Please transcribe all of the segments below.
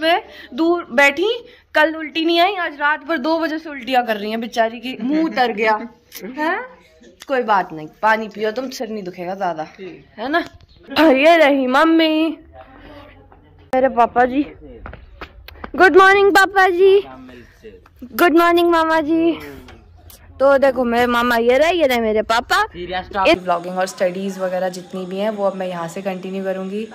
में दूर बैठी, कल उल्टी नहीं आई, आज रात भर 2 बजे से उल्टियाँ कर रही हैं बेचारी की, मुंह उतर गया है। कोई बात नहीं, पानी पियो तुम, सिर नहीं दुखेगा ज्यादा, है ना। ये रही मम्मी, मेरे पापा जी। गुड मॉर्निंग पापा जी, गुड मॉर्निंग मामा जी। तो देखो मेरे मामा ये रहे मेरे पापा। इस ब्लॉगिंग और स्टडीज वगैरह जितनी भी हैं वो अब मैं यहाँ से कंटिन्यू करूँगी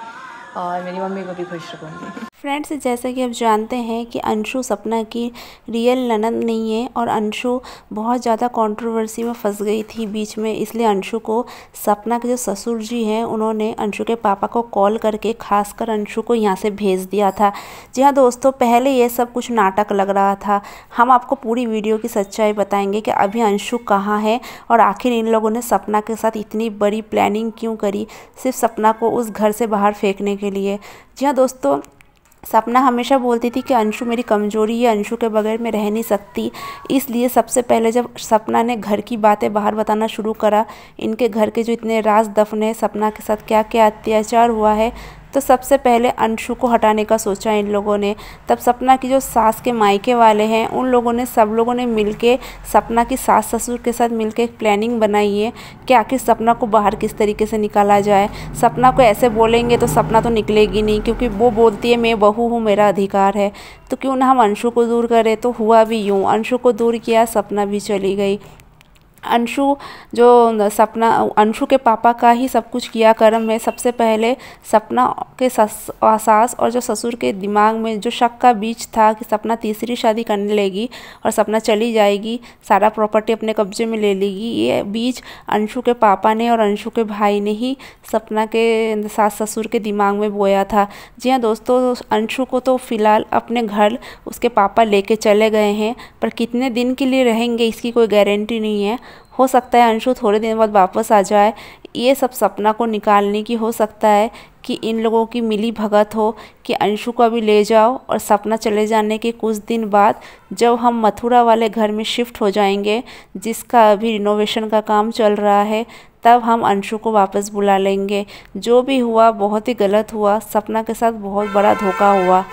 और मेरी मम्मी को भी खुश रखूँगी। फ्रेंड्स, जैसे कि आप जानते हैं कि अंशु सपना की रियल ननद नहीं है और अंशु बहुत ज़्यादा कंट्रोवर्सी में फंस गई थी बीच में, इसलिए अंशु को सपना के जो ससुर जी हैं उन्होंने अंशु के पापा को कॉल करके खासकर अंशु को यहाँ से भेज दिया था। जी हाँ दोस्तों, पहले ये सब कुछ नाटक लग रहा था। हम आपको पूरी वीडियो की सच्चाई बताएंगे कि अभी अंशु कहाँ है और आखिर इन लोगों ने सपना के साथ इतनी बड़ी प्लानिंग क्यों करी, सिर्फ सपना को उस घर से बाहर फेंकने के लिए। जी हाँ दोस्तों, सपना हमेशा बोलती थी कि अंशु मेरी कमज़ोरी है, अंशु के बगैर मैं रह नहीं सकती। इसलिए सबसे पहले जब सपना ने घर की बातें बाहर बताना शुरू करा, इनके घर के जो इतने राज दफने, सपना के साथ क्या क्या अत्याचार हुआ है, तो सबसे पहले अंशु को हटाने का सोचा इन लोगों ने। तब सपना की जो सास के मायके वाले हैं उन लोगों ने, सब लोगों ने मिलके सपना की सास ससुर के साथ मिलके एक प्लानिंग बनाई है कि आखिर सपना को बाहर किस तरीके से निकाला जाए। सपना को ऐसे बोलेंगे तो सपना तो निकलेगी नहीं, क्योंकि वो बोलती है मैं बहू हूँ, मेरा अधिकार है, तो क्यों ना हम अंशु को दूर करें। तो हुआ भी यूँ, अंशु को दूर किया, सपना भी चली गई। अंशु जो सपना, अंशु के पापा का ही सब कुछ किया कर्म है। सबसे पहले सपना के सास और जो ससुर के दिमाग में जो शक का बीज था कि सपना तीसरी शादी करने लेगी और सपना चली जाएगी, सारा प्रॉपर्टी अपने कब्जे में ले लेगी, ये बीज अंशु के पापा ने और अंशु के भाई ने ही सपना के सास ससुर के दिमाग में बोया था। जी हाँ दोस्तों, अंशु को तो फिलहाल अपने घर उसके पापा लेके चले गए हैं, पर कितने दिन के लिए रहेंगे इसकी कोई गारंटी नहीं है। हो सकता है अंशु थोड़े दिन बाद वापस आ जाए। ये सब सपना को निकालने की, हो सकता है कि इन लोगों की मिली भगत हो कि अंशु को अभी ले जाओ और सपना चले जाने के कुछ दिन बाद जब हम मथुरा वाले घर में शिफ्ट हो जाएंगे, जिसका अभी रिनोवेशन का काम चल रहा है, तब हम अंशु को वापस बुला लेंगे। जो भी हुआ बहुत ही गलत हुआ, सपना के साथ बहुत बड़ा धोखा हुआ।